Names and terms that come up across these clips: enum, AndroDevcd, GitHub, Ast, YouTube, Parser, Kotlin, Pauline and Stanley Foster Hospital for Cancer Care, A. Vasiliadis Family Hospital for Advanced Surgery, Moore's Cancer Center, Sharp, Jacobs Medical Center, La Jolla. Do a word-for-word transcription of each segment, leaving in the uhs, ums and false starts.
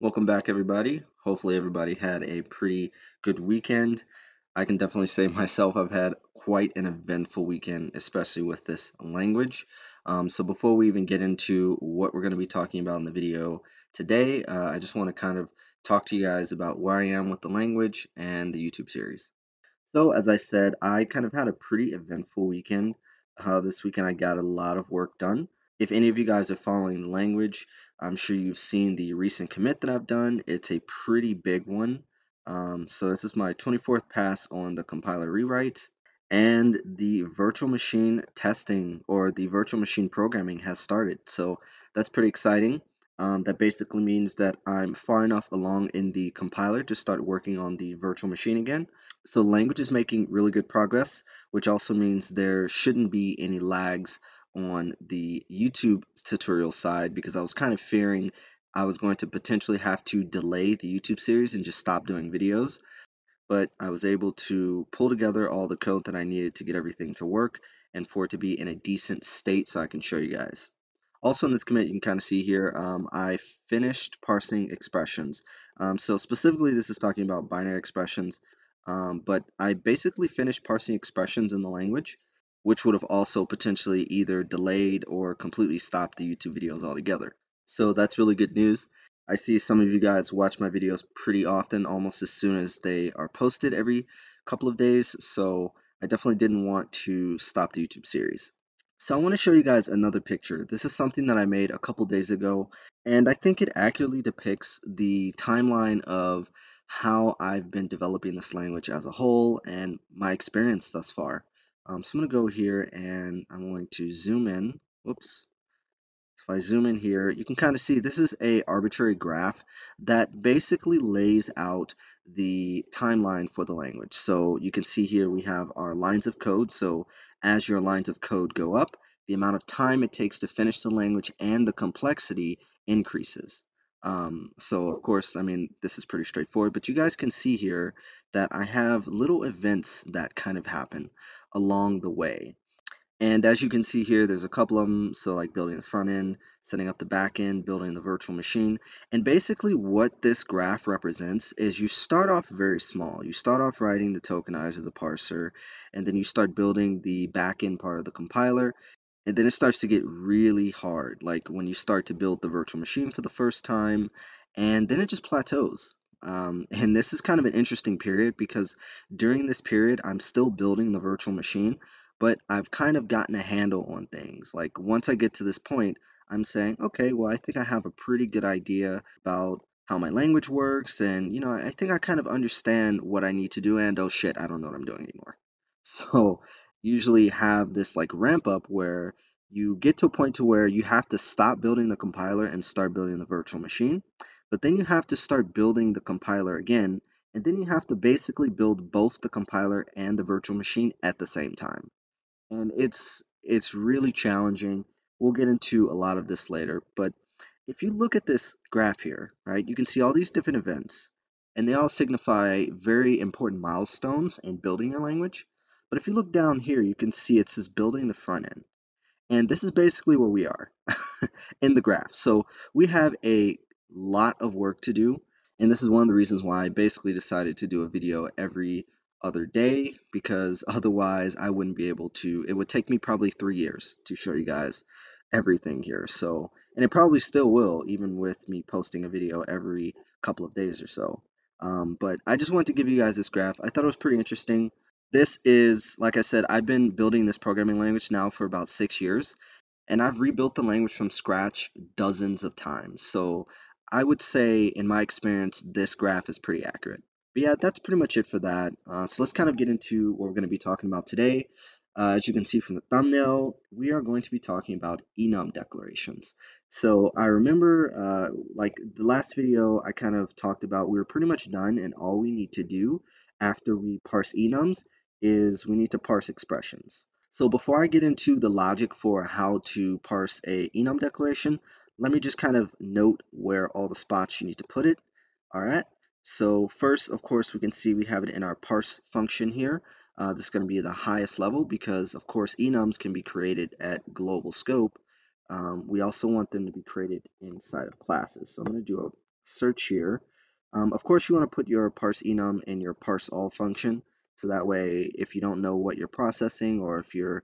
Welcome back, everybody. Hopefully everybody had a pretty good weekend. I can definitely say myself, I've had quite an eventful weekend, especially with this language. Um, so before we even get into what we're going to be talking about in the video today, uh, I just want to kind of talk to you guys about where I am with the language and the YouTube series. So as I said, I kind of had a pretty eventful weekend. Uh, this weekend I got a lot of work done. If any of you guys are following the language, I'm sure you've seen the recent commit that I've done. It's a pretty big one. Um, so this is my twenty-fourth pass on the compiler rewrite. And the virtual machine testing or the virtual machine programming has started. So that's pretty exciting. Um, that basically means that I'm far enough along in the compiler to start working on the virtual machine again. So language is making really good progress, which also means there shouldn't be any lags on the YouTube tutorial side, because I was kind of fearing I was going to potentially have to delay the YouTube series and just stop doing videos. But I was able to pull together all the code that I needed to get everything to work and for it to be in a decent state so I can show you guys. Also in this commit, you can kind of see here, um, I finished parsing expressions. Um, so specifically, this is talking about binary expressions, um, but I basically finished parsing expressions in the language, which would have also potentially either delayed or completely stopped the YouTube videos altogether. So that's really good news. I see some of you guys watch my videos pretty often, almost as soon as they are posted every couple of days. So I definitely didn't want to stop the YouTube series. So I want to show you guys another picture. This is something that I made a couple days ago, and I think it accurately depicts the timeline of how I've been developing this language as a whole and my experience thus far. Um, so I'm going to go here and I'm going to zoom in. Whoops. If I zoom in here, you can kind of see this is a arbitrary graph that basically lays out the timeline for the language. So you can see here we have our lines of code. So as your lines of code go up, the amount of time it takes to finish the language and the complexity increases. Um, so of course, I mean, this is pretty straightforward, but you guys can see here that I have little events that kind of happen along the way. And as you can see here, there's a couple of them. So like building the front end, setting up the back end, building the virtual machine. And basically what this graph represents is you start off very small. You start off writing the tokenizer, the parser, and then you start building the back end part of the compiler. And then it starts to get really hard, like when you start to build the virtual machine for the first time, and then it just plateaus. Um, and this is kind of an interesting period, because during this period, I'm still building the virtual machine, but I've kind of gotten a handle on things. Like once I get to this point, I'm saying, okay, well, I think I have a pretty good idea about how my language works. And, you know, I think I kind of understand what I need to do, and oh shit, I don't know what I'm doing anymore. So usually have this like ramp up where you get to a point to where you have to stop building the compiler and start building the virtual machine, but then you have to start building the compiler again, and then you have to basically build both the compiler and the virtual machine at the same time. And it's it's really challenging. We'll get into a lot of this later, but if you look at this graph here, right, you can see all these different events, and they all signify very important milestones in building your language. But if you look down here, you can see it says building the front end. And this is basically where we are in the graph. So we have a lot of work to do. And this is one of the reasons why I basically decided to do a video every other day, because otherwise I wouldn't be able to. It would take me probably three years to show you guys everything here. So, and it probably still will, even with me posting a video every couple of days or so. Um, but I just wanted to give you guys this graph. I thought it was pretty interesting. This is, like I said, I've been building this programming language now for about six years, and I've rebuilt the language from scratch dozens of times. So I would say, in my experience, this graph is pretty accurate. But yeah, that's pretty much it for that. Uh, so let's kind of get into what we're going to be talking about today. Uh, as you can see from the thumbnail, we are going to be talking about enum declarations. So I remember, uh, like the last video I kind of talked about, we were pretty much done, and all we need to do after we parse enums is we need to parse expressions. So before I get into the logic for how to parse a enum declaration, let me just kind of note where all the spots you need to put it. All right. So first, of course, we can see we have it in our parse function here. Uh, this is going to be the highest level because, of course, enums can be created at global scope. Um, we also want them to be created inside of classes. So I'm going to do a search here. Um, of course, you want to put your parseEnum and your parseAll function, so that way if you don't know what you're processing, or if you're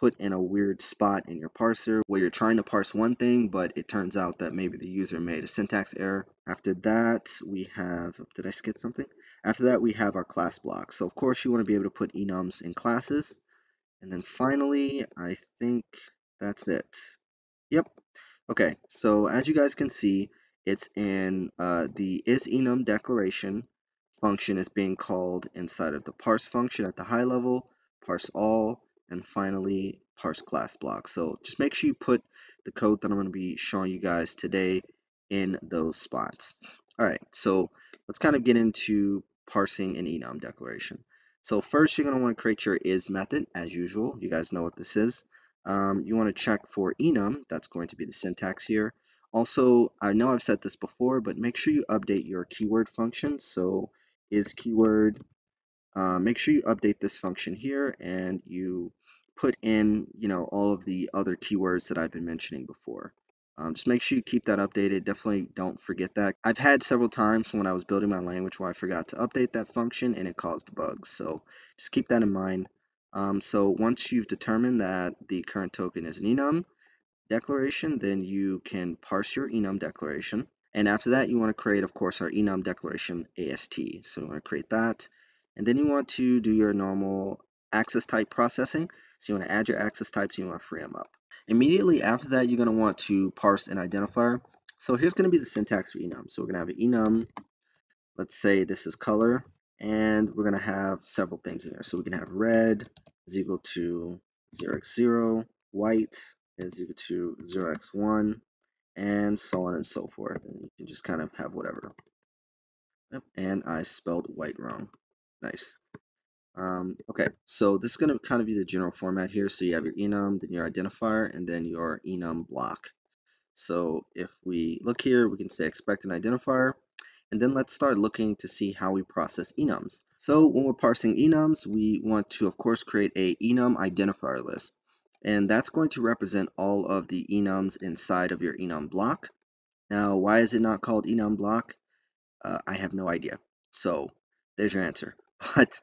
put in a weird spot in your parser where you're trying to parse one thing, but it turns out that maybe the user made a syntax error. After that, we have, did I skip something? After that, we have our class block. So of course, you want to be able to put enums in classes. And then finally, I think that's it. Yep. Okay, so as you guys can see, it's in uh, the isEnum declaration. Function is being called inside of the parse function at the high level, parseAll, and finally parse class block. So just make sure you put the code that I'm going to be showing you guys today in those spots. All right, so let's kind of get into parsing an enum declaration. So first, you're going to want to create your is method as usual. You guys know what this is. Um, you want to check for enum. That's going to be the syntax here. Also, I know I've said this before, but make sure you update your keyword function. So is keyword, uh, make sure you update this function here, and you put in, you know, all of the other keywords that I've been mentioning before. Um, just make sure you keep that updated. Definitely don't forget that. I've had several times when I was building my language where I forgot to update that function and it caused bugs. So just keep that in mind. Um, so once you've determined that the current token is an enum declaration, then you can parse your enum declaration. And after that, you want to create, of course, our enum declaration A S T. So you want to create that. And then you want to do your normal access type processing. So you want to add your access types, and you want to free them up. Immediately after that, you're going to want to parse an identifier. So here's going to be the syntax for enum. So we're going to have an enum. Let's say this is color. And we're going to have several things in there. So we can have red is equal to zero x zero, white is equal to zero x one, and so on and so forth. And you can just kind of have whatever. Yep. And I spelled white wrong. Nice. Um, okay, so this is going to kind of be the general format here. So you have your enum, then your identifier, and then your enum block. So if we look here, we can say expect an identifier. And then let's start looking to see how we process enums. So when we're parsing enums, we want to, of course, create a enum identifier list. And that's going to represent all of the enums inside of your enum block. Now, why is it not called enum block? Uh, I have no idea. So there's your answer. But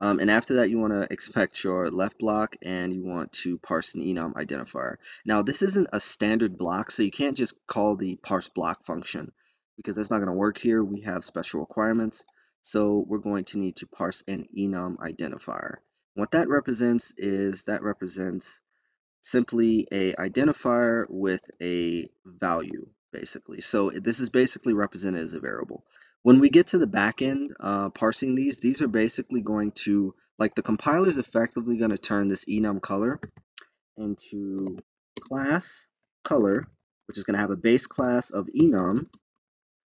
um, and after that, you want to expect your left block, and you want to parse an enum identifier. Now, this isn't a standard block, so you can't just call the parse block function, because that's not going to work here. We have special requirements. So we're going to need to parse an enum identifier. What that represents is that represents simply a identifier with a value, basically. So this is basically represented as a variable. When we get to the back end, uh, parsing these, these are basically going to, like the compiler is effectively going to turn this enum color into class color, which is going to have a base class of enum,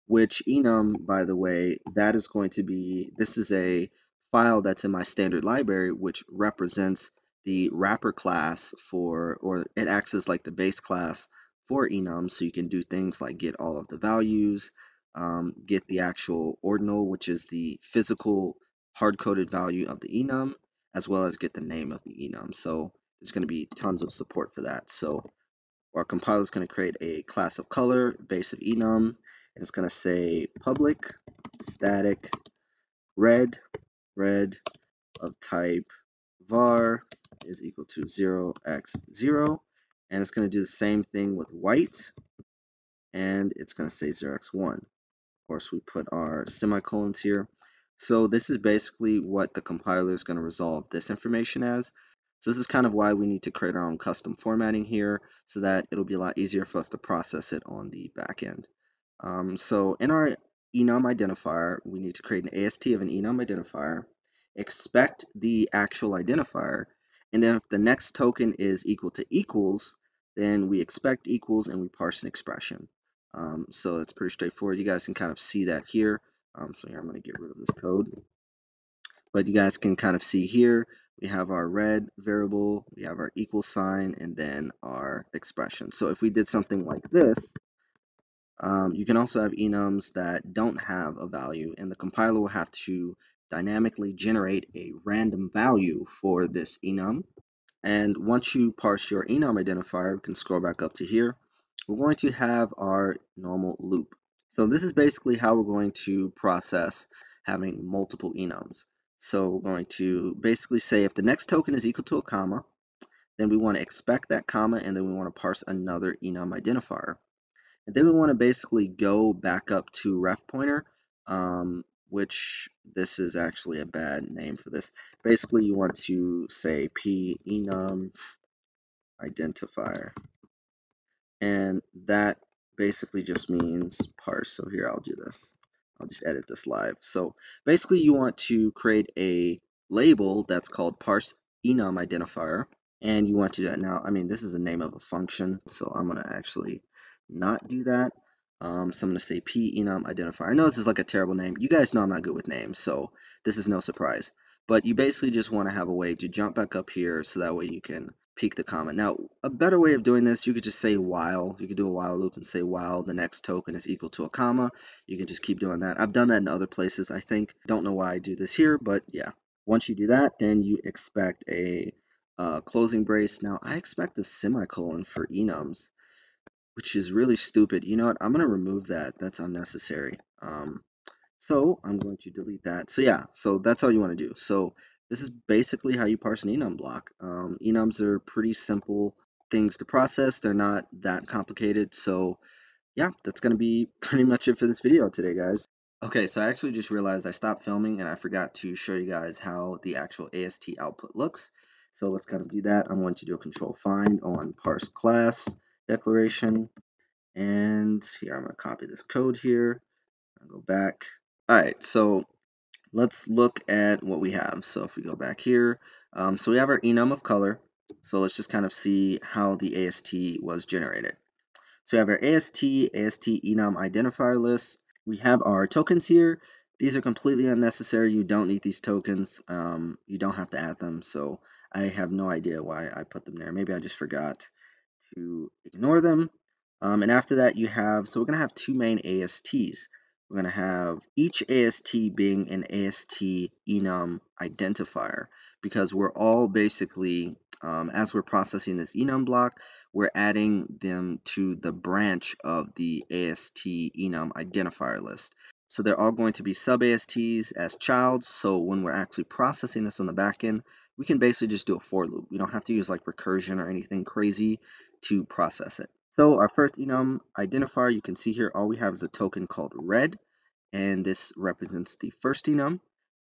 which enum, by the way, that is going to be, this is a file that's in my standard library, which represents the wrapper class for, or it acts as like the base class for enum. So you can do things like get all of the values, um, get the actual ordinal, which is the physical hard-coded value of the enum, as well as get the name of the enum. So there's going to be tons of support for that. So our compiler is going to create a class of color, base of enum. And it's going to say public static red, red of type var is equal to zero x zero. And it's going to do the same thing with white. And it's going to say zero x one. Of course, we put our semicolons here. So this is basically what the compiler is going to resolve this information as. So this is kind of why we need to create our own custom formatting here, so that it'll be a lot easier for us to process it on the back end. Um, so in our enum identifier, we need to create an A S T of an enum identifier, expect the actual identifier, and then if the next token is equal to equals, then we expect equals and we parse an expression. Um, so that's pretty straightforward. You guys can kind of see that here. Um, so here I'm going to get rid of this code. But you guys can kind of see here, we have our red variable, we have our equal sign, and then our expression. So if we did something like this, Um, you can also have enums that don't have a value, and the compiler will have to dynamically generate a random value for this enum. And once you parse your enum identifier, we can scroll back up to here. We're going to have our normal loop. So this is basically how we're going to process having multiple enums. So we're going to basically say if the next token is equal to a comma, then we want to expect that comma, and then we want to parse another enum identifier. And then we want to basically go back up to ref pointer, um, which this is actually a bad name for this. Basically, you want to say p enum identifier, and that basically just means parse. So here I'll do this. I'll just edit this live. So basically, you want to create a label that's called parse enum identifier, and you want to do that now. I mean, this is the name of a function, so I'm going to actually not do that. Um, so I'm going to say p enum identifier. I know this is like a terrible name. You guys know I'm not good with names, so this is no surprise. But you basically just want to have a way to jump back up here so that way you can peek the comma. Now, a better way of doing this, you could just say while. You could do a while loop and say while the next token is equal to a comma. You can just keep doing that. I've done that in other places, I think. Don't know why I do this here, but yeah. Once you do that, then you expect a uh, closing brace. Now, I expect a semicolon for enums, which is really stupid. You know what? I'm going to remove that. That's unnecessary. Um, so I'm going to delete that. So yeah, so that's all you want to do. So this is basically how you parse an enum block. Um, enums are pretty simple things to process. They're not that complicated. So yeah, that's going to be pretty much it for this video today, guys. Okay, so I actually just realized I stopped filming and I forgot to show you guys how the actual A S T output looks. So let's kind of do that. I'm going to do a control find on parse class declaration, and here I'm going to copy this code here. I'll go back. All right, so let's look at what we have. So if we go back here, um, so we have our enum of color. So let's just kind of see how the A S T was generated. So we have our A S T, A S T enum identifier list. We have our tokens here. These are completely unnecessary. You don't need these tokens. Um, you don't have to add them. So I have no idea why I put them there. Maybe I just forgot to ignore them. Um, and after that you have, so we're going to have two main A S Ts. We're going to have each A S T being an A S T enum identifier, because we're all basically, um, as we're processing this enum block, we're adding them to the branch of the A S T enum identifier list. So they're all going to be sub-A S Ts as childs, so when we're actually processing this on the back end, we can basically just do a for loop. We don't have to use like recursion or anything crazy to process it. So our first enum identifier, you can see here, all we have is a token called red, and this represents the first enum.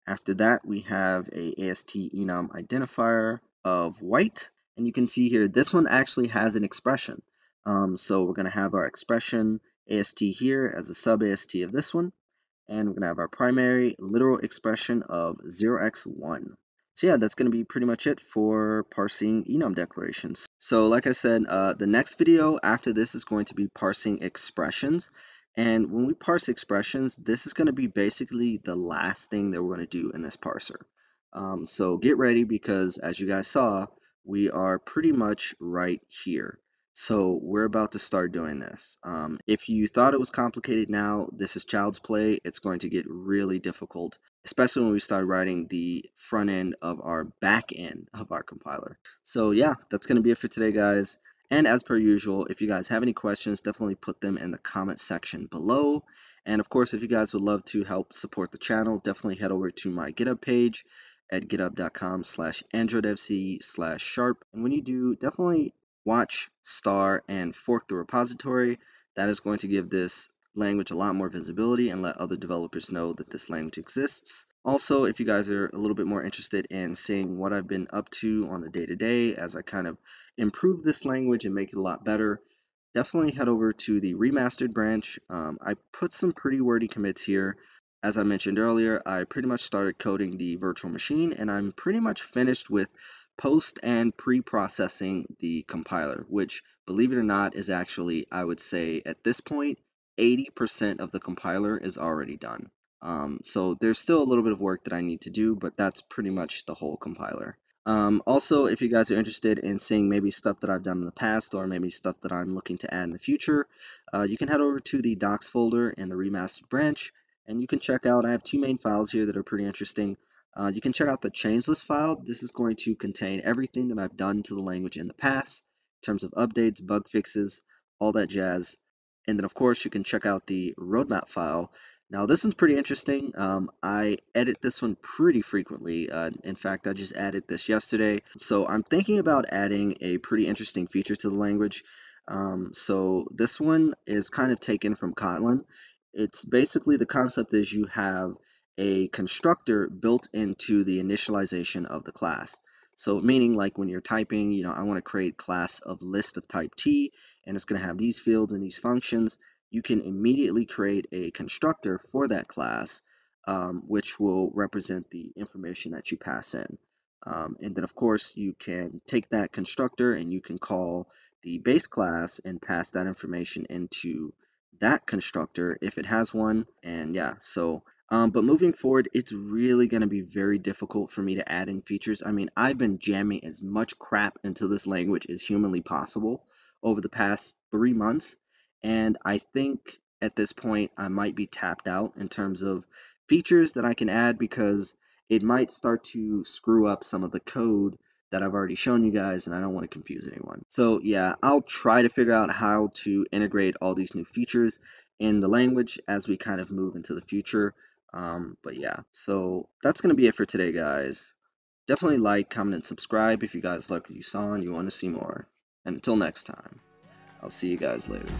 After that, we have a A S T enum identifier of white, and you can see here, this one actually has an expression. Um, so we're gonna have our expression A S T here as a sub-A S T of this one, and we're gonna have our primary literal expression of zero x one. So yeah, that's going to be pretty much it for parsing enum declarations. So like I said, uh, the next video after this is going to be parsing expressions. And when we parse expressions, this is going to be basically the last thing that we're going to do in this parser. Um, so get ready, because as you guys saw, we are pretty much right here. So we're about to start doing this. Um, if you thought it was complicated now, this is child's play. It's going to get really difficult, especially when we start writing the front end of our back end of our compiler. So yeah, that's going to be it for today, guys. And as per usual, if you guys have any questions, definitely put them in the comment section below. And of course, if you guys would love to help support the channel, definitely head over to my GitHub page at github.com slash AndroDevcd slash Sharp. And when you do, definitely watch, star, and fork the repository. That is going to give this language a lot more visibility and let other developers know that this language exists. Also, if you guys are a little bit more interested in seeing what I've been up to on the day-to-day as I kind of improve this language and make it a lot better, definitely head over to the remastered branch. Um, I put some pretty wordy commits here. As I mentioned earlier, I pretty much started coding the virtual machine, and I'm pretty much finished with post and pre-processing the compiler, which, believe it or not, is actually, I would say at this point, eighty percent of the compiler is already done. Um, so there's still a little bit of work that I need to do, but that's pretty much the whole compiler. Um, also, if you guys are interested in seeing maybe stuff that I've done in the past or maybe stuff that I'm looking to add in the future, uh, you can head over to the docs folder in the remastered branch, and you can check out, I have two main files here that are pretty interesting. Uh, you can check out the changelist file. This is going to contain everything that I've done to the language in the past in terms of updates, bug fixes, all that jazz. And then of course you can check out the roadmap file. Now this one's pretty interesting. Um, I edit this one pretty frequently. Uh, in fact, I just added this yesterday. So I'm thinking about adding a pretty interesting feature to the language. Um, so this one is kind of taken from Kotlin. It's basically, the concept is you have a constructor built into the initialization of the class. So meaning, like when you're typing, you know, I want to create class of list of type T, and it's going to have these fields and these functions. You can immediately create a constructor for that class, um, which will represent the information that you pass in. Um, and then of course you can take that constructor and you can call the base class and pass that information into that constructor if it has one. And yeah, so Um, but moving forward, it's really going to be very difficult for me to add in features. I mean, I've been jamming as much crap into this language as humanly possible over the past three months. And I think at this point, I might be tapped out in terms of features that I can add, because it might start to screw up some of the code that I've already shown you guys, and I don't want to confuse anyone. So yeah, I'll try to figure out how to integrate all these new features in the language as we kind of move into the future. Um, but yeah, so that's going to be it for today, guys. Definitely like, comment, and subscribe if you guys like what you saw and you want to see more. And until next time, I'll see you guys later.